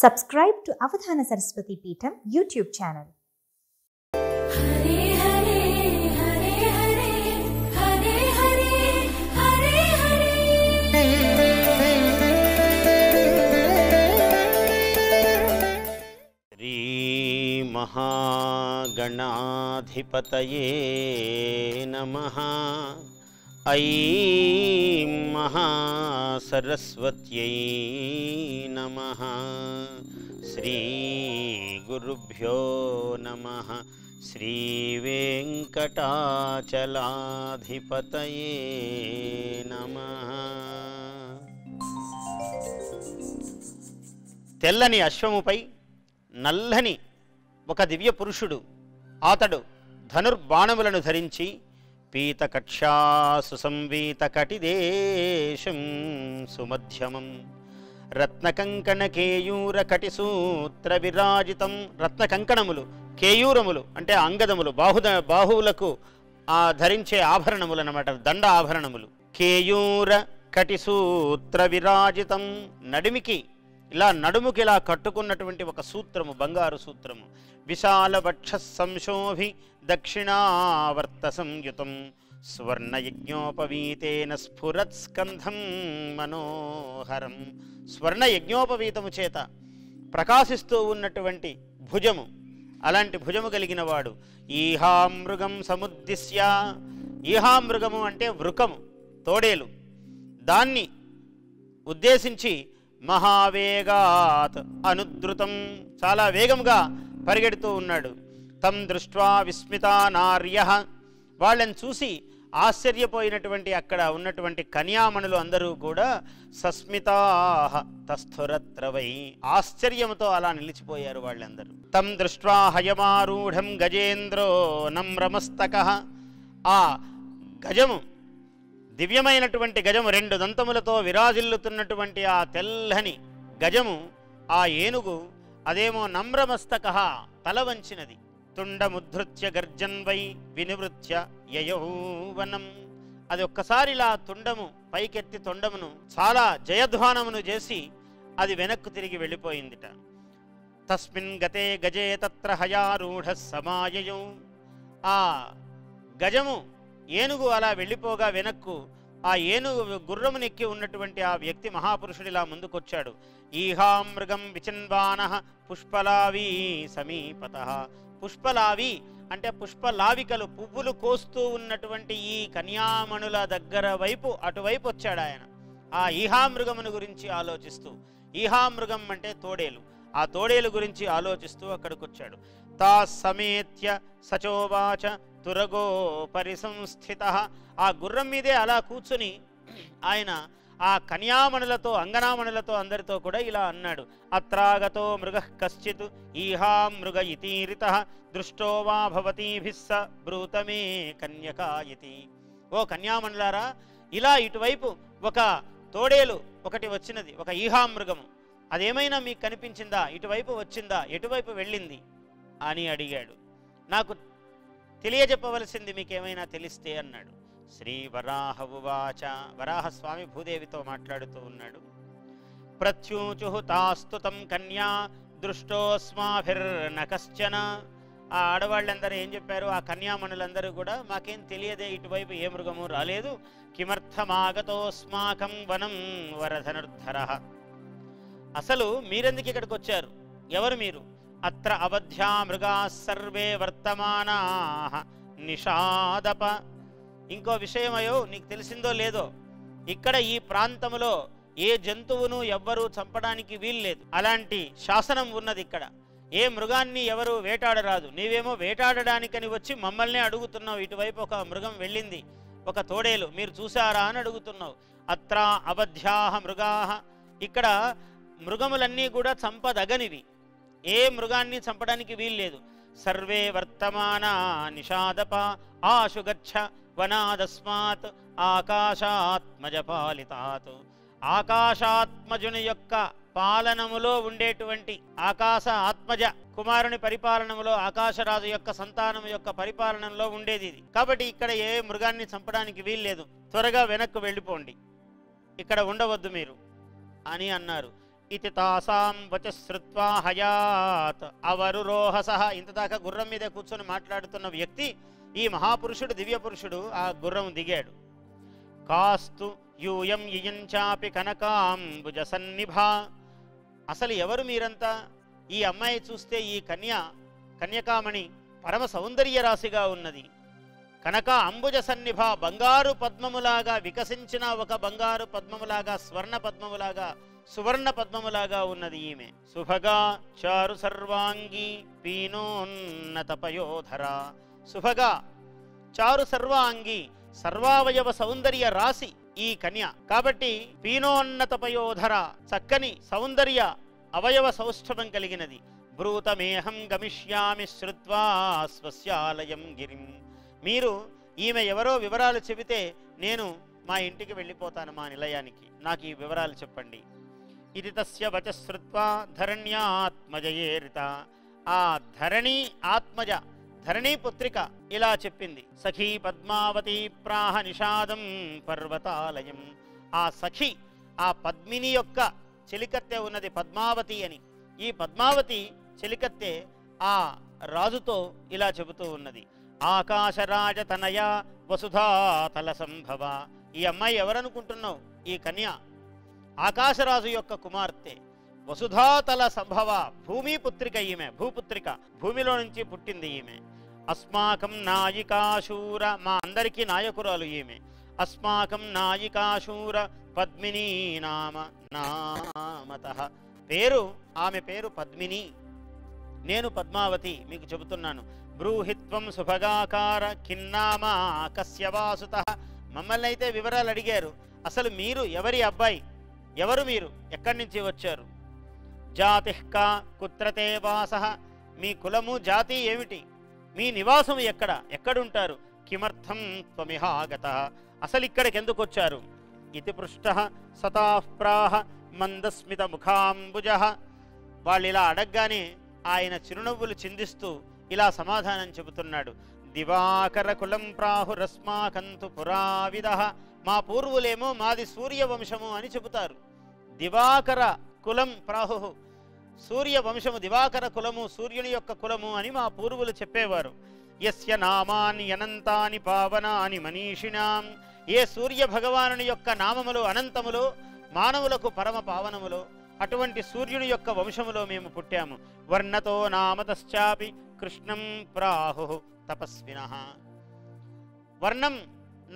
Subscribe to Avadhana Saraswathi Peetham YouTube channel. महागणाधिपतये नमः ऐं महासरस्वत्यै नमः श्री गुरुभ्यो नमः श्री वेंकटाचलाधिपतये नमः। తెల్లని అశ్వముపై నల్లని ఒక దివ్య పురుషుడు, అతడు ధనుర్బాణములను ధరించి పీతకక్షా సుసంవీత కటిదేశం సుమధ్యమం రత్నకంకణ కేయూర కటిసూత్ర విరాజితం, రత్నకంకణములు కేయూరములు అంటే అంగదములు, బాహువులకు ఆ ధరించే ఆభరణములు అన్నమాట, దండ ఆభరణములు, కేయూర కటిసూత్ర విరాజితం నడిమికి ఇలా నడుముకి ఇలా కట్టుకున్నటువంటి ఒక సూత్రము, బంగారు సూత్రము, విశాల వక్ష సంశోభి దక్షిణావర్త సంయుతం స్వర్ణయజ్ఞోపవీతేన స్ఫురత్ స్కంధం మనోహరం, స్వర్ణయజ్ఞోపవీతము చేత ప్రకాశిస్తూ ఉన్నటువంటి భుజము, అలాంటి భుజము కలిగిన వాడు ఈహామృగం సముద్దిశ్య, ఈహామృగము అంటే వృకము, తోడేలు, దాన్ని ఉద్దేశించి మహావేగాత్ అనుద్రుతం చాలా వేగంగా పరిగెడుతూ ఉన్నాడు. తం దృష్ట్వా విస్మితా నార్యః వాళ్ళని చూసి ఆశ్చర్యపోయినటువంటి అక్కడ ఉన్నటువంటి కన్యామణులు అందరూ కూడా సస్మితాః తస్థురత్రవై ఆశ్చర్యంతో అలా నిలిచిపోయారు వాళ్ళందరూ. తం దృష్ట్వా హయమారూఢం గజేంద్రో నమ్రమస్తకః ఆ గజము, దివ్యమైనటువంటి గజము, రెండు దంతములతో విరాజిల్లుతున్నటువంటి ఆ తెల్లని గజము, ఆ ఏనుగు అదేమో నమ్రమస్తక తల వంచినది. తుండముద్ధృత్య గర్జన్వై వినివృత్య యయౌవనం అది ఒక్కసారిలా తుండము పైకెత్తి తొండమును చాలా జయధ్వానమును చేసి అది వెనక్కు తిరిగి వెళ్ళిపోయిందిట. తస్మిన్ గతే గజే తత్ర హయారూఢ సమాయయౌ ఆ గజము ఏనుగు అలా వెళ్ళిపోగా వెనక్కు ఆ ఏనుగు గుర్రమునెక్కి ఉన్నటువంటి ఆ వ్యక్తి మహాపురుషుడిలా ముందుకొచ్చాడు. ఈహామృగం విచిన్వానః పుష్పలావీ సమీపతః పుష్పలావి అంటే పుష్పలావికలు పువ్వులు కోస్తూ ఉన్నటువంటి ఈ కన్యామణుల దగ్గర వైపు అటువైపు వచ్చాడు ఆయన. ఆ ఈహామృగమును గురించి ఆలోచిస్తూ, ఈహామృగం అంటే తోడేలు, ఆ తోడేలు గురించి ఆలోచిస్తూ అక్కడికొచ్చాడు. తా సమేత్య సచోవాచ తురగో పరిసంస్థితః ఆ గుర్రం మీదే అలా కూర్చుని ఆయన ఆ కన్యామణులతో, అంగనామణులతో అందరితో కూడా ఇలా అన్నాడు. అత్రాగతో మృగః కశ్చిత్ ఈహామృగ ఇతీరితః దృష్టో వా భవతీభిః స బ్రూతమే కన్యకాయతి ఓ కన్యామణులారా, ఇలా ఇటువైపు ఒక తోడేలు ఒకటి వచ్చినది, ఒక ఈహామృగము, అదేమైనా మీకు కనిపించిందా, ఇటువైపు వచ్చిందా, ఎటువైపు వెళ్ళింది అని అడిగాడు. నాకు తెలియజెప్పవలసింది మీకేమైనా తెలిస్తే అన్నాడు. శ్రీ వరాహ ఉవాచ వరాహస్వామి భూదేవితో మాట్లాడుతూ ఉన్నాడు. ప్రత్యూచు తాస్తుతం కన్యా దృష్టోస్మాభిర్న కశ్చన ఆ ఆడవాళ్ళందరూ ఏం చెప్పారు, ఆ కన్యామణులందరూ కూడా మాకేం తెలియదే, ఇటువైపు ఏ మృగము రాలేదు. కిమర్థమాగతోస్మాకం వనం వరధనుర్ధర అసలు మీరెందుకు ఇక్కడికి వచ్చారు, ఎవరు మీరు? అత్ర అవధ్యా మృగా సర్వే వర్తమానా నిషాదప ఇంకో విషయమయో నీకు తెలిసిందో లేదో, ఇక్కడ ఈ ప్రాంతంలో ఏ జంతువును ఎవ్వరూ చంపడానికి వీల్లేదు, అలాంటి శాసనం ఉన్నది. ఇక్కడ ఏ మృగాన్ని ఎవరు వేటాడరాదు, నీవేమో వేటాడడానికని వచ్చి మమ్మల్నే అడుగుతున్నావు. ఇటువైపు ఒక మృగం వెళ్ళింది, ఒక తోడేలు, మీరు చూసారా అని అడుగుతున్నావు. అత్ర అవధ్యా మృగా ఇక్కడ మృగములన్నీ కూడా చంపదగనివి, ఏ మృగాన్ని చంపడానికి వీల్లేదు. సర్వే వర్తమానా నిషాదప ఆశు గచ్చ వనాదస్మాత్ ఆకాశాత్మజపాలితాత్ ఆకాశాత్మజుని యొక్క పాలనములో ఉండేటువంటి ఆకాశ ఆత్మజ కుమారుని పరిపాలనములో, ఆకాశరాజు యొక్క సంతానం యొక్క పరిపాలనలో ఉండేది ఇది, కాబట్టి ఇక్కడ ఏ మృగాన్ని చంపడానికి వీల్లేదు, త్వరగా వెనక్కు వెళ్ళిపోండి, ఇక్కడ ఉండవద్దు మీరు అని అన్నారు. इति तासां वचः श्रुत्वा हयात् अवरुरोह सः। इंत दाका गुर्रम मीद कूर्चोनि माट्लाडुतुन्न व्यक्ति ई महापुरुषुडु दिव्य पुरुषुडु आ गुर्रम दिगाडु। कास्तु यूयं ययं चापि कनकाम्बुज सन्निभा। असलु एवरु मीरंता? ई अम्मायि चूस्ते ई कन्या कन्यकामणि परम सौंदर्य राशिगा उन्नदी। కనక అంబుజ సన్నిభ బంగారు పద్మములాగా వికసించిన ఒక బంగారు పద్మములాగా స్వర్ణ పద్మములాగా సువర్ణ పద్మములాగా ఉన్నది ఈమె। సుభగా చారు సర్వాంగి పీనోన్నతపయోధర। సుభగా చారు సర్వాంగి సర్వావయవ సౌందర్య రాశి ఈ కన్య కాబట్టి పీనోన్నతపయోధర చక్కని సౌందర్య అవయవ సౌష్ఠవం కలిగినది। బ్రూతమేహం గమిష్యామి శ్రుత్వా స్వస్యాలయం గిరిం। మీరు ఈమె ఎవరో వివరాలు చెబితే నేను మా ఇంటికి వెళ్ళిపోతాను, మా నిలయానికి, నాకు ఈ వివరాలు చెప్పండి। ఇది తస్య వచశ్రుత్వా ధరణ్యాత్మజయేరిత। ఆ ధరణి ఆత్మజ ధరణి పుత్రిక ఇలా చెప్పింది। సఖీ పద్మావతి ప్రాహ నిషాదం పర్వతాలయం। ఆ సఖి ఆ పద్మిని యొక్క చెలికత్తె ఉన్నది పద్మావతి అని। ఈ పద్మావతి చెలికత్తె ఆ రాజుతో ఇలా చెబుతూ ఉన్నది। ఆకాశరాజ తనయ వసుధాతల సంభవ। ఈ అమ్మాయి ఎవరనుకుంటున్నావు? ఈ కన్య ఆకాశరాజు యొక్క కుమార్తె వసుధాతల సంభవ, భూమి పుత్రిక ఈమె, భూపుత్రిక, భూమిలో నుంచి పుట్టింది ఈమె। అస్మాకం నాయికాశూర, మా అందరికీ నాయకురాలు ఈమె। అస్మాకం నాయికాశూర పద్మినీ నామ నామతః। పేరు ఆమె పేరు పద్మిని, నేను పద్మావతి మీకు చెబుతున్నాను। బ్రూహిత్వం సుభగాకార కిన్నామా కస్య వాసుతః। మమ్మల్ని అయితే వివరాలు అడిగారు, అసలు మీరు ఎవరి అబ్బాయి, ఎవరు మీరు, ఎక్కడి నుంచి వచ్చారు? జాతిః కా కుత్రతే వాసః, మీ కులము జాతి ఏమిటి, మీ నివాసం ఎక్కడ, ఎక్కడుంటారు? కిమర్థం త్వమిహాగతః, అసలు ఇక్కడికి ఎందుకు వచ్చారు? ఇతి పృష్టః సతాః ప్రాహ మందస్మిత ముఖాంబుజః। వాళ్ళు ఇలా అడగగానే ఆయన చిరునవ్వులు చిందిస్తూ ఇలా సమాధానం చెబుతున్నాడు। దివాకర కులం ప్రాహురస్మాకంతు పురావిదః, మా పూర్వులేమో మాది సూర్యవంశము అని చెబుతారు। దివాకర కులం ప్రాహు, సూర్యవంశము, దివాకర కులము సూర్యుని యొక్క కులము అని మా పూర్వులు చెప్పేవారు। యస్య నామాని అనంతాని పావనాని మనీషిణాం, ఏ సూర్య భగవానుని యొక్క నామములు అనంతములో మానవులకు పరమ పావనములో అటువంటి సూర్యుని యొక్క వంశములో మేము పుట్టాము। వర్ణతో నామతశ్చాపి కృష్ణం ప్రాహు తపస్వినః, వర్ణం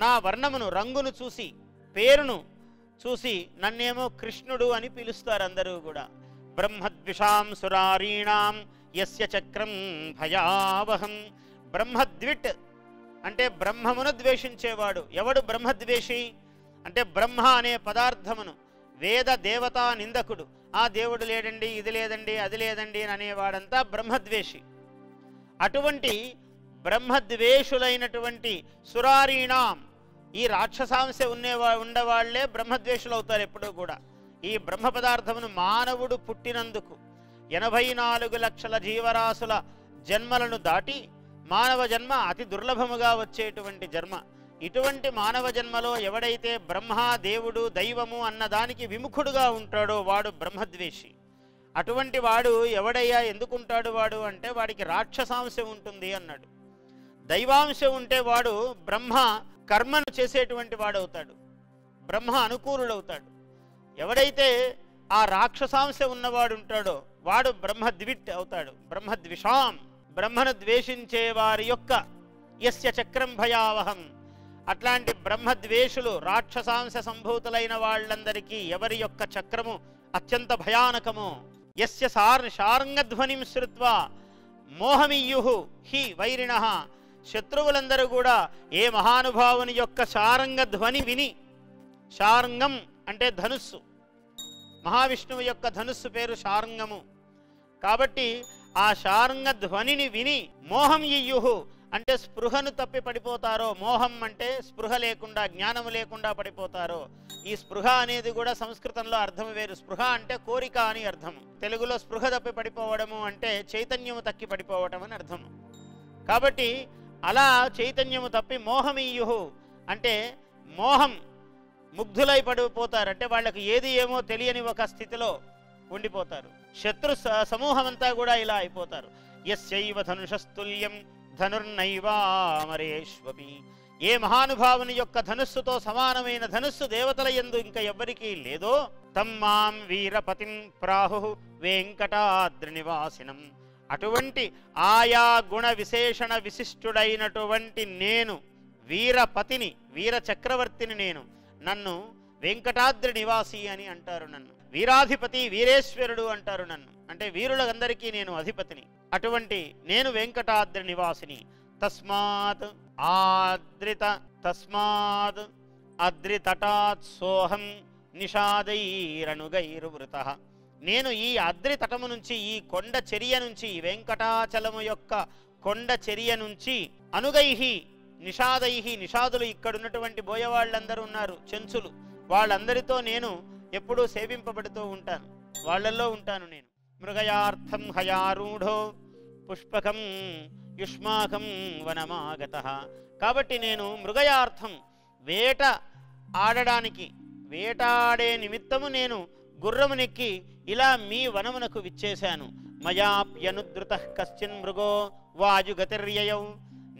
నా వర్ణమును రంగును చూసి పేరును చూసి నన్నేమో కృష్ణుడు అని పిలుస్తారు అందరూ కూడా। బ్రహ్మద్విషాం సురారీణాం యస్య చక్రం భయావహం, బ్రహ్మద్విట్ అంటే బ్రహ్మమును ద్వేషించేవాడు। ఎవడు బ్రహ్మద్వేషి అంటే బ్రహ్మ అనే పదార్థమును, వేద దేవతా నిందకుడు, ఆ దేవుడు లేడండి, ఇది లేదండి, అది లేదండి అనేవాడంతా బ్రహ్మద్వేషి। అటువంటి బ్రహ్మద్వేషులైనటువంటి సురారీణాం, ఈ రాక్షసాంశ ఉండవాళ్లే బ్రహ్మద్వేషులు అవుతారు ఎప్పుడూ కూడా। ఈ బ్రహ్మ పదార్థమును మానవుడు పుట్టినందుకు 84 లక్షల జీవరాశుల జన్మలను దాటి మానవ జన్మ అతి దుర్లభముగా వచ్చేటువంటి జన్మ। ఇటువంటి మానవ జన్మలో ఎవడైతే బ్రహ్మ, దేవుడు, దైవము అన్నదానికి విముఖుడుగా ఉంటాడో వాడు బ్రహ్మద్వేషి। అటువంటి వాడు ఎవడయ్యా, ఎందుకుంటాడు వాడు అంటే వాడికి రాక్షసాంశం ఉంటుంది అన్నాడు। దైవాంశం ఉంటే వాడు బ్రహ్మ కర్మను చేసేటువంటి వాడవుతాడు, బ్రహ్మ అనుకూలుడవుతాడు। ఎవడైతే ఆ రాక్షసాంశం ఉన్నవాడు ఉంటాడో వాడు బ్రహ్మద్విట్ అవుతాడు, బ్రహ్మద్విషాం, బ్రహ్మను ద్వేషించే వారి యొక్క యస్య చక్రం భయావహం, అట్లాంటి బ్రహ్మద్వేషులు రాక్షసాంశ సంభూతులైన వాళ్ళందరికీ ఎవరి యొక్క చక్రము అత్యంత భయానకము। యస్య శార్ంగధ్వనిం శ్రుత్వా మోహమియుః హి వైరిణః, శత్రువులందరూ కూడా ఏ మహానుభావుని యొక్క శారంగధ్వని విని, శార్ంగం అంటే ధనుస్సు, మహావిష్ణువు యొక్క ధనుస్సు పేరు శార్ంగము కాబట్టి ఆ శార్ంగధ్వనిని విని మోహం ఇయుః అంటే స్పృహను తప్పి పడిపోతారో, మోహం అంటే స్పృహ లేకుండా జ్ఞానము లేకుండా పడిపోతారో। ఈ స్పృహ అనేది కూడా సంస్కృతంలో అర్థం వేరు, స్పృహ అంటే కోరిక అని అర్థము, తెలుగులో స్పృహ తప్పి పడిపోవడము అంటే చైతన్యము తక్కి పడిపోవటం అని అర్థము। కాబట్టి అలా చైతన్యము తప్పి మోహమియుః అంటే మోహం, ముగ్ధులై పడిపోతారు, అంటే వాళ్ళకు ఏది ఏమో తెలియని ఒక స్థితిలో ఉండిపోతారు. శత్రు సమూహమంతా కూడా ఇలా అయిపోతారు. యస్యైవ ధనుషస్తుల్యం ధనుర్నైవామరేష్వపి. ఏ మహానుభావుని యొక్క ధనుస్సుతో సమానమైన ధనుస్సు దేవతల యందు ఇంకా ఎవ్వరికీ లేదో. తమ్మాం వీరపతిం ప్రాహు వెంకటాద్రి నివాసినం. అటువంటి ఆయా గుణ విశేషణ విశిష్టుడైనటువంటి నేను వీరపతిని, వీర చక్రవర్తిని నేను. నన్ను వెంకటాద్రి నివాసి అని అంటారు. నన్ను వీరాధిపతి, వీరేశ్వరుడు అంటారు. నన్ను అంటే వీరులందరికీ నేను అధిపతిని. అటువంటి నేను వెంకటాద్రి నివాసిని. తస్మాత్ ఆద్రిత తస్మాత్ అద్రితటాత్ సోహం నిషాదైరనుగైర్వృత. నేను ఈ అద్రి తటము నుంచి, ఈ కొండ చర్య నుంచి, వెంకటాచలము యొక్క కొండ చర్య నుంచి, అనుగైహి నిషాదైహి, నిషాదులు ఇక్కడున్నటువంటి బోయవాళ్ళందరూ ఉన్నారు, చెంచులు, వాళ్ళందరితో నేను ఎప్పుడూ సేవింపబడుతూ ఉంటాను, వాళ్ళల్లో ఉంటాను నేను. మృగయార్థం హయారూఢో పుష్పకం యుష్మాకం వనమాగత. కాబట్టి నేను మృగయార్థం, వేట ఆడడానికి, వేటాడే నిమిత్తము నేను గుర్రమునెక్కి ఇలా మీ వనమునకు విచ్చేశాను. మయాప్యనుద్రుత కశ్చిన్ మృగో వాయుగతిర్యయౌ.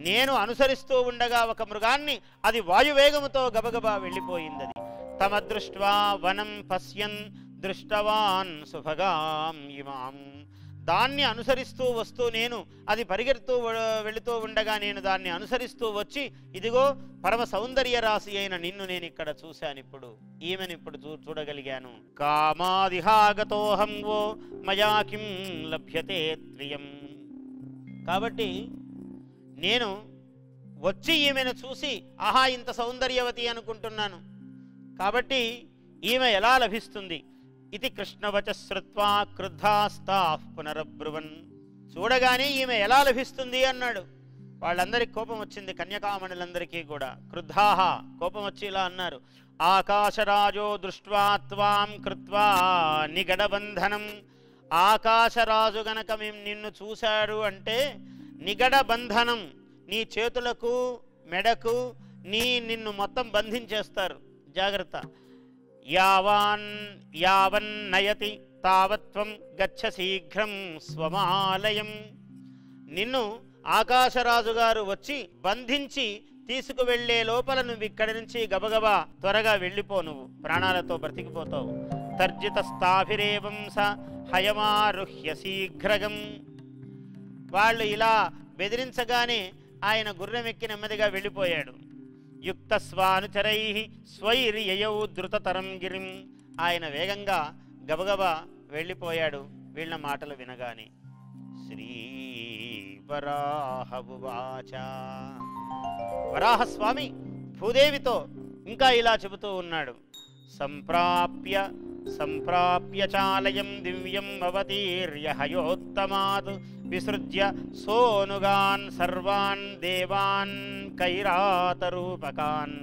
నేను అనుసరిస్తూ ఉండగా ఒక మృగాన్ని, అది వాయువేగముతో గబగబా వెళ్ళిపోయింది. అది తమ దృష్ట్వా వనం పశ్యన్ దృష్టవాన్ సుభగాం ఇమాం. దాన్ని అనుసరిస్తూ వస్తూ నేను, అది పరిగెడుతూ వెళుతూ ఉండగా నేను దాన్ని అనుసరిస్తూ వచ్చి, ఇదిగో పరమ సౌందర్య రాశి అయిన నిన్ను నేను ఇక్కడ చూశాను, ఇప్పుడు ఈమెను ఇప్పుడు చూడగలిగాను. కామాదిహాగతోహం వో మయా కిం లభ్యతే త్రియం. కాబట్టి నేను వచ్చి ఈమెను చూసి ఆహా ఇంత సౌందర్యవతి అనుకుంటున్నాను, కాబట్టి ఈమె ఎలా లభిస్తుంది. ఇది కృష్ణవచ శ్రుత్వా క్రుద్ధాస్తా పునరబ్రువన్. చూడగానే ఈమె ఎలా లభిస్తుంది అన్నాడు. వాళ్ళందరికీ కోపం వచ్చింది, కన్యకామణులందరికీ కూడా. క్రుద్ధాహ, కోపం వచ్చి ఇలా అన్నారు. ఆకాశరాజో దృష్ట్వా త్వాం కృత్వా నిగడబంధనం. ఆకాశరాజు గనక మేము నిన్ను చూశాడు అంటే నిగడబంధనం, నీ చేతులకు మెడకు నిన్ను మొత్తం బంధించేస్తారు, జాగ్రత్త. యావాన్ యావన్నయతి తావత్వం గచ్చ శీఘ్రం స్వమాలయం. నిన్ను ఆకాశరాజు గారు వచ్చి బంధించి తీసుకువెళ్లే లోపల నువ్వు ఇక్కడి నుంచి గబగబా త్వరగా వెళ్ళిపో, నువ్వు ప్రాణాలతో బ్రతికిపోతావు. తర్జితస్థాభిరేవం స హయమారుహ్య శీఘ్రగం. వాళ్ళు ఇలా బెదిరించగానే ఆయన గుర్రమెక్కి నెమ్మదిగా వెళ్ళిపోయాడు. యుక్త స్వానుచరై స్వైర్యయౌ ద్రుతతరం గిరిం. ఆయన వేగంగా గబగబా వెళ్ళిపోయాడు వీళ్ళ మాటలు వినగానే. శ్రీ వరాహవువాచ. వరాహస్వామి భూదేవితో ఇంకా ఇలా చెబుతూ ఉన్నాడు. సంప్రాప్య సంప్రాప్య చాలయం దివ్యం అవతీర్యహయోత్తమాత్ విసృజ్య సోనుగాన్ సర్వాన్ దేవాన్ కైరాతరూపకాన్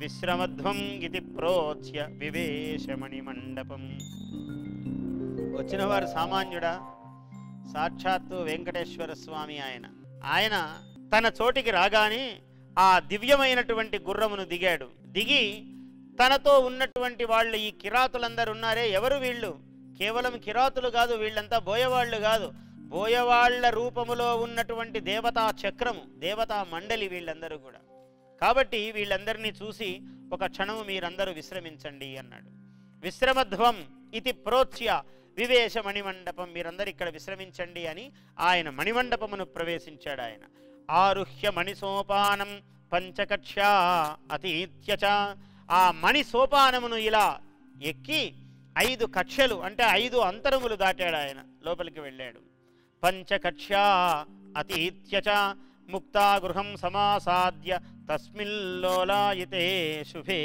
విశ్రమధ్వం ఇది ప్రోచ్య వివేశమణి మండపం. వచ్చిన వారు సామాన్యుడా, సాక్షాత్తు వెంకటేశ్వర స్వామి ఆయన. ఆయన తన చోటికి రాగానే ఆ దివ్యమైనటువంటి గుర్రమును దిగాడు. దిగి తనతో ఉన్నటువంటి వాళ్ళు, ఈ కిరాతులందరూ ఉన్నారే, ఎవరు వీళ్ళు? కేవలం కిరాతులు కాదు, వీళ్ళంతా బోయవాళ్ళు కాదు, బోయవాళ్ల రూపములో ఉన్నటువంటి దేవతా చక్రము, దేవతా మండలి వీళ్ళందరూ కూడా. కాబట్టి వీళ్ళందరినీ చూసి ఒక క్షణము మీరందరూ విశ్రమించండి అన్నాడు. విశ్రమధ్వం ఇది ప్రోచ్య వివేశ మణిమండపం, మీరందరూ ఇక్కడ విశ్రమించండి అని ఆయన మణిమండపమును ప్రవేశించాడు. ఆయన ఆరుహ్య మణిసోపానం పంచకక్ష అతీత్యచ. ఆ మణి సోపానమును ఇలా ఎక్కి 5 కక్షలు అంటే 5 అంతరములు దాటాడు. ఆయన లోపలికి వెళ్ళాడు. పంచకక్ష అతీత్యచ ముక్తాగృహం సమాసాద్య తస్మిల్లోలాయితే శుభే.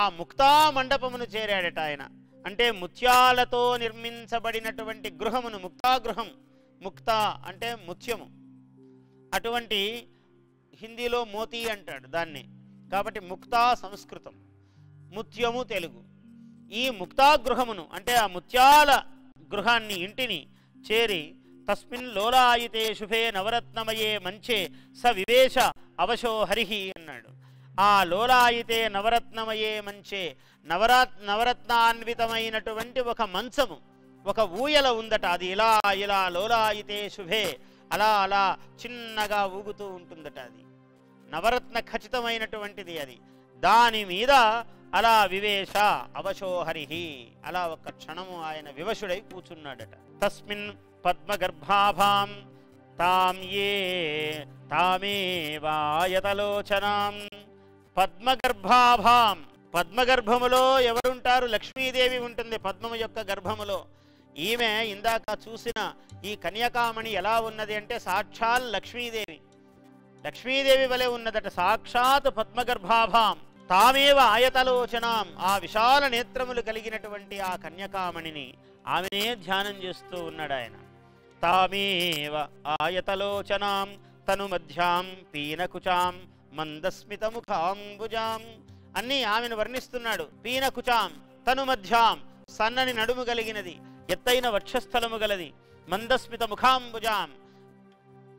ఆ ముక్తా మండపమును చేరాడట ఆయన. అంటే ముత్యాలతో నిర్మించబడినటువంటి గృహమును, ముక్తాగృహం. ముక్త అంటే ముత్యము, అటువంటి హిందీలో మోతీ అంటాడు దాన్ని, కాబట్టి ముక్తా సంస్కృతం, ముత్యము తెలుగు. ఈ ముక్తాగృహమును అంటే ఆ ముత్యాల గృహాన్ని, ఇంటిని చేరి తస్మిన్ లోలాయితే శుభే నవరత్నమయే మంచే స వివేశ అవశో హరిహి అన్నాడు. ఆ లోలాయితే నవరత్నమయే మంచే నవరత్నాన్వితమైనటువంటి ఒక మంచము ఒక ఊయల ఉందట. అది ఇలా ఇలా లోలాయితే శుభే అలా అలా చిన్నగా ఊగుతూ ఉంటుందట. అది నవరత్న ఖచ్చితమైనటువంటిది. అది దాని మీద అలా వివేశ అవశోహరిహి అలా ఒక క్షణము ఆయన వివశుడై కూర్చున్నాడట. తస్మిన్ పద్మగర్భాభాం తాం ఏ తామేవాయతలోచనాం పద్మగర్భాభాం పద్మగర్భములో ఎవరుంటారు? లక్ష్మీదేవి ఉంటుంది పద్మము యొక్క గర్భములో. ఈమె ఇందాక చూసిన ఈ కన్యకామణి ఎలా ఉన్నది అంటే సాక్షాత్ లక్ష్మీదేవి, లక్ష్మీదేవి వలె ఉన్నదట. సాక్షాత్ పద్మగర్భాభాం తామేవ ఆయతలోచనాం ఆ విశాల నేత్రములు కలిగినటువంటి ఆ కన్యకామణిని ఆమెనే ధ్యానం చేస్తూ ఉన్నాడు ఆయన. తామేవ ఆయతలోచనాం తను మధ్యాం పీనకుచాం మందస్మితముఖాంబుజాం అన్నీ ఆమెను వర్ణిస్తున్నాడు. పీనకుచాం తను మధ్యాం సన్నని నడుము కలిగినది, ఎత్తైన వక్షస్థలము గలది, మందస్మిత ముఖాంబుజాం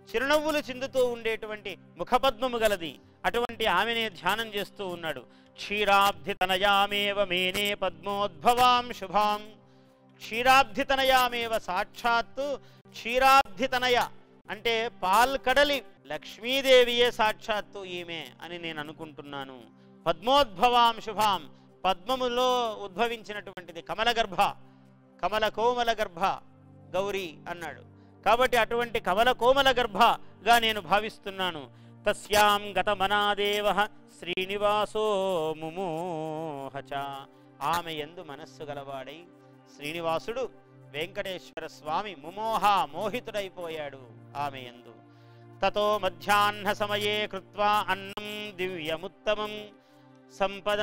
చిరునవ్వులు చిందుతూ ఉండేటువంటి ముఖపద్మము గలది, అటువంటి ఆమెనే ధ్యానం చేస్తూ ఉన్నాడు. క్షీరాబ్ధితనయామేవ మేనే పద్మోద్భవాం శుభాం క్షీరాబ్ధితనయామేవ సాక్షాత్తు క్షీరాబ్ధితనయ అంటే పాల్కడలి లక్ష్మీదేవియే సాక్షాత్తు ఈమె అని నేను అనుకుంటున్నాను. పద్మోద్భవాం శుభాం పద్మములో ఉద్భవించినటువంటిది, కమలగర్భ కమల కోమల గర్భ గౌరీ అన్నాడు కాబట్టి అటువంటి కమల కోమల గర్భగా నేను భావిస్తున్నాను. తస్యాం గతమనాదేవ శ్రీనివాసో ముమోహచ ఆమె యందు మనస్సు గలవాడై శ్రీనివాసుడు వెంకటేశ్వర స్వామి ముమోహ మోహితుడైపోయాడు ఆమె యందు. తతో మధ్యాహ్న సమయే కృత్వా అన్నం దివ్యముత్తమం సంపద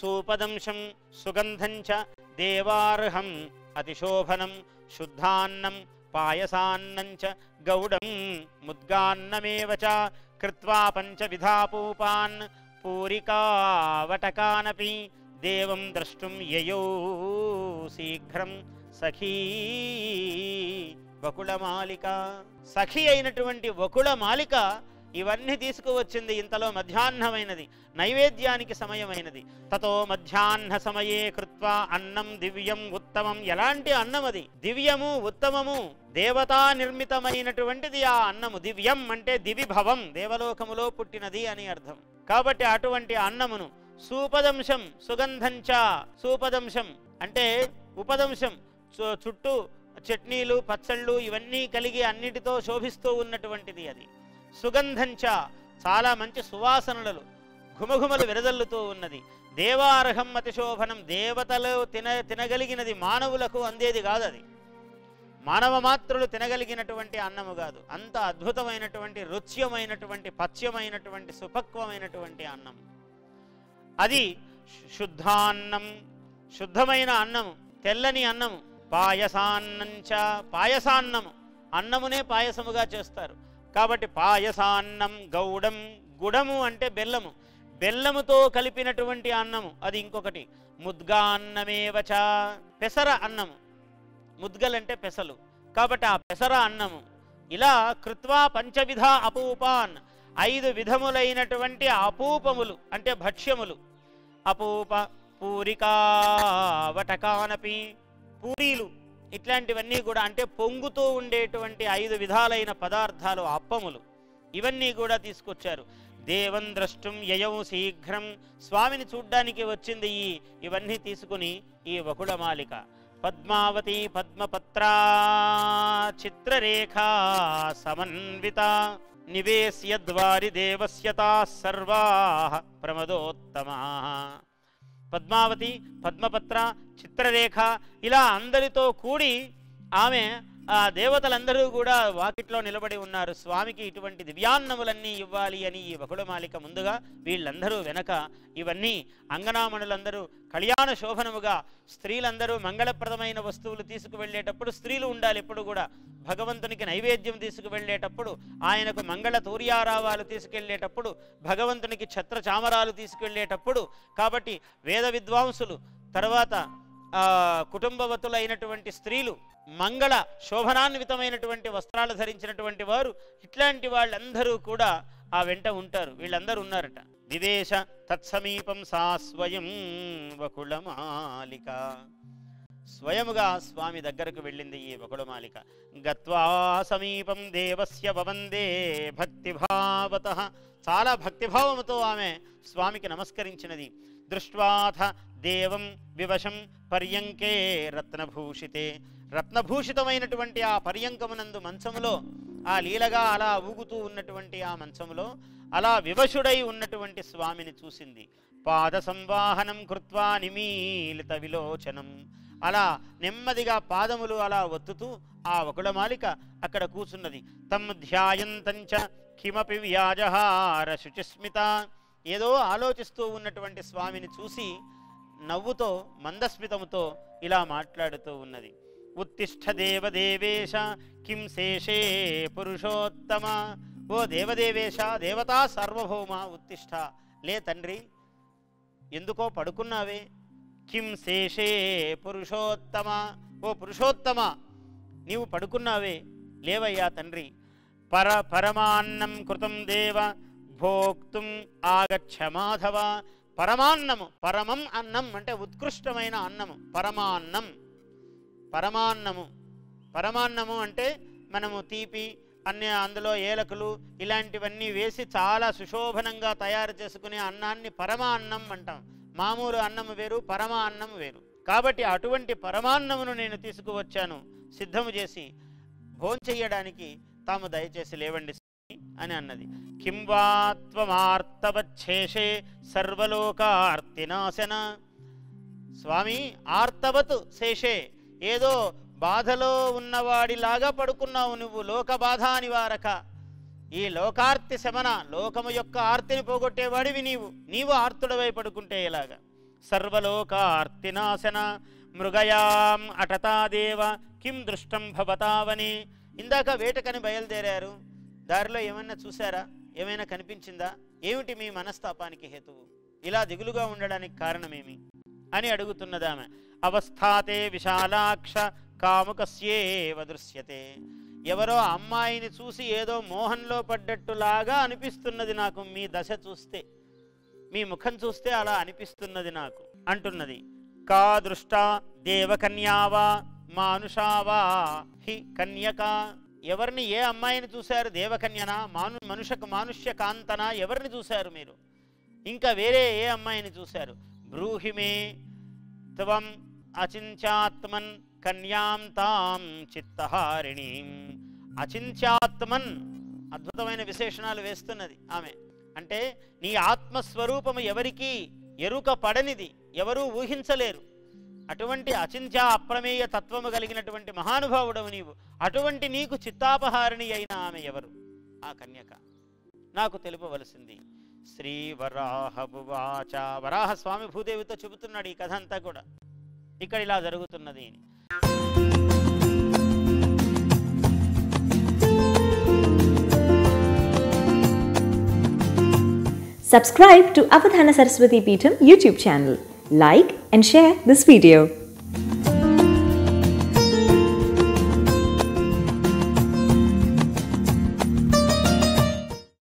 సూపదంశం సుగంధంచ దేవార్హం అతిశోభనం శుద్ధాన్నం పాయసాన్నంచ గౌడం ముద్గాన్నమేవచ కృత్వా పంచవిధాపూపాన్ పూరికావటకానపి దేవం ద్రష్టుం యయౌ శీఘ్రం సఖీ వకుళమాలిక. సఖీ అయినటువంటి వకుళమాలిక ఇవన్నీ తీసుకువచ్చింది. ఇంతలో మధ్యాహ్నమైనది, నైవేద్యానికి సమయమైనది. తతో మధ్యాహ్న సమయే కృత్వా అన్నం దివ్యం ఉత్తమం ఎలాంటి అన్నం అది? దివ్యము ఉత్తమము దేవతా నిర్మితమైనటువంటిది ఆ అన్నము. దివ్యం అంటే దివిభవం దేవలోకములో పుట్టినది అని అర్థం. కాబట్టి అటువంటి అన్నమును సూపదంశం సుగంధంచ, సూపదంశం అంటే ఉపదంశం చుట్టూ చట్నీలు పచ్చళ్ళు ఇవన్నీ కలిగి అన్నిటితో శోభిస్తూ ఉన్నటువంటిది అది. సుగంధంచ చాలా మంచి సువాసనలు ఘుమఘుమలు విరదల్లుతూ ఉన్నది. దేవార్హం అతిశోభనం దేవతలు తినగలిగినది మానవులకు అందేది కాదు అది, మానవ మాత్రులు తినగలిగినటువంటి అన్నము కాదు. అంత అద్భుతమైనటువంటి రుచ్యమైనటువంటి పచ్యమైనటువంటి సుపక్వమైనటువంటి అన్నం అది. శుద్ధాన్నం శుద్ధమైన అన్నము, తెల్లని అన్నము. పాయసాన్నంచ పాయసాన్నము అన్నమునే పాయసముగా చేస్తారు కాబట్టి పాయసాన్నం గౌడం గుడము అంటే బెల్లము, బెల్లముతో కలిపినటువంటి అన్నము అది. ఇంకొకటి ముద్గాన్నమేవచ పెసర అన్నము, ముద్గలంటే పెసలు కాబట్టి ఆ పెసర అన్నము. ఇలా కృత్వా పంచవిధ అపూపాన్ ఐదు విధములైనటువంటి అపూపములు అంటే భక్ష్యములు. అపూప పూరికావటకానపి పూరీలు ఇట్లాంటివన్నీ కూడా అంటే పొంగుతూ ఉండేటువంటి ఐదు విధాలైన పదార్థాలు అప్పములు ఇవన్నీ కూడా తీసుకొచ్చారు. దేవం ద్రష్టం యయౌ శీఘ్రం స్వామిని చూడ్డానికి వచ్చింది ఈ ఇవన్నీ తీసుకుని ఈ వకుళమాలిక. పద్మావతి పద్మపత్రా చిత్రరేఖా సమన్విత నివేశ్య ద్వారి దేవస్యతా సర్వా ప్రమదోత్తమా. పద్మావతి పద్మపత్ర చిత్రరేఖ ఇలా అందరితో కూడి ఆమె ఆ దేవతలందరూ కూడా వాకిట్లో నిలబడి ఉన్నారు. స్వామికి ఇటువంటి దివ్యాన్నములన్నీ ఇవ్వాలి అని ఈ వకుళమాలిక ముందుగా, వీళ్ళందరూ వెనక. ఇవన్నీ అంగనామణులందరూ కళ్యాణ శోభనముగా స్త్రీలందరూ మంగళప్రదమైన వస్తువులు తీసుకువెళ్ళేటప్పుడు స్త్రీలు ఉండాలి ఎప్పుడు కూడా. భగవంతునికి నైవేద్యం తీసుకువెళ్ళేటప్పుడు, ఆయనకు మంగళ తూర్యారావాలు తీసుకెళ్లేటప్పుడు, భగవంతునికి ఛత్ర చామరాలు తీసుకువెళ్ళేటప్పుడు కాబట్టి వేద విద్వాంసులు, తర్వాత కుటుంబవతులైనటువంటి స్త్రీలు, మంగళ శోభనాన్వితమైనటువంటి వస్త్రాలు ధరించినటువంటి వారు, ఇట్లాంటి వాళ్ళందరూ కూడా ఆ వెంట ఉంటారు. వీళ్ళందరూ ఉన్నారట. विवेश तत्समीपं सा स्वयं वकुलमालिक स्वयमुगा स्वामी దగ్గరకు వెళ్ళింది ఈ వకులమాలిక గత్వా సమీపం దేవస్య వవందే భక్తిభావతః చాలా భక్తిభావముతో ఆమె స్వామికి నమస్కరించినది దృష్ట్వాథ దేవం వివశం పర్యంకే రత్నభూషితే రత్నభూషితమైనటువంటి ఆ పర్యంకమునందు మంచములో ఆ లీలగా అలా ఊగుతూ ఉన్నటువంటి ఆ మంచములో అలా వివశుడై ఉన్నటువంటి స్వామిని చూసింది పాద సంవాహనం కృత్వా నిమీలిత విలోచనం అలా నెమ్మదిగా పాదములు అలా ఒత్తుతూ ఆ వకులమాలిక అక్కడ కూర్చున్నది తమ్ ధ్యాయంతంచ కిమపి వ్యాజహార శుచిస్మిత ఏదో ఆలోచిస్తూ ఉన్నటువంటి స్వామిని చూసి నవ్వుతో మందస్మితముతో ఇలా మాట్లాడుతూ ఉన్నది उत्तिष्ठ देवदेवेश किं शेषे पुरुषोत्तम ओ देवदेवेश देवता सार्वभौम उत्तिष्ठ ले तन्री ఎందుకో పడుకున్నావే किं शेषे पुरुषोत्तम ओ पुरुषोत्तम నీవు పడుకున్నావే లేవయ్యా तन्री पर परमान्नं कृतं देव भोक्तुं आगच्छ माधव परमान्नम परमं अन्नं అంటే ఉత్కృష్టమైన అన్నం परमान्नम పరమాన్నము పరమాన్నము అంటే మనము తీపి అన్ని అందులో ఏలకులు ఇలాంటివన్నీ వేసి చాలా సుశోభనంగా తయారు చేసుకునే అన్నాన్ని పరమాన్నం అంటాం మామూలు అన్నము వేరు పరమాన్నం వేరు కాబట్టి అటువంటి పరమాన్నమును నేను తీసుకువచ్చాను సిద్ధము చేసి భోంచేయడానికి తాము దయచేసి లేవండి అని అన్నది కిం వాత్వమార్తవచ్ఛేషే సర్వలోకార్తినాశన స్వామి ఆర్తవత్ శేషే ఏదో బాధలో ఉన్నవాడిలాగా పడుకున్నావు నువ్వు లోక బాధ నివారక ఈ లోకార్తి శమన లోకము యొక్క ఆర్తిని పోగొట్టేవాడివి నీవు ఆర్తుడవై పడుకుంటే ఎలాగా సర్వలోకార్తినాశన మృగయాం అటతాదేవ కిం దృష్టం భవతావని ఇందాక వేటకని బయలుదేరారు దారిలో ఏమైనా చూసారా ఏమైనా కనిపించిందా ఏమిటి మీ మనస్తాపానికి హేతువు ఇలా దిగులుగా ఉండడానికి కారణమేమి అని అడుగుతున్నదామె అవస్థాతే విశాలాక్ష కాముకస్యేవ దృశ్యతే ఎవరో అమ్మాయిని చూసి ఏదో మోహంలో పడ్డట్టులాగా అనిపిస్తున్నది నాకు మీ దశ చూస్తే మీ ముఖం చూస్తే అలా అనిపిస్తున్నది నాకు అంటున్నది కా దృష్ట దేవకన్యావా మానుషావా హి కన్యక ఎవరిని ఏ అమ్మాయిని చూశారు దేవకన్యనా మనుష్య కాంతనా ఎవరిని చూశారు మీరు ఇంకా వేరే ఏ అమ్మాయిని చూశారు బ్రూహిమే త్వం అచింత్యాత్మన్ కన్యాం తాం చిత్తహారిణీం అచింత్యాత్మన్ అద్భుతమైన విశేషణాలు వేస్తున్నది ఆమె అంటే నీ ఆత్మస్వరూపము ఎవరికి ఎరుక పడనిది ఎవరూ ఊహించలేరు అటువంటి అచింత్య అప్రమేయ తత్వము కలిగినటువంటి మహానుభావుడవు నీవు అటువంటి నీకు చిత్తాపహారిణి అయిన ఆమె ఎవరు ఆ కన్యక నాకు తెలుపవలసింది శ్రీ వరాహభువాచ వరాహస్వామి భూదేవితో చెబుతున్నాడు ఈ కథ అంతా కూడా ఇక్కడ ఇలా జరుగుతున్నది Subscribe to Avadhana Saraswathi Peetham YouTube channel. Like and share this video.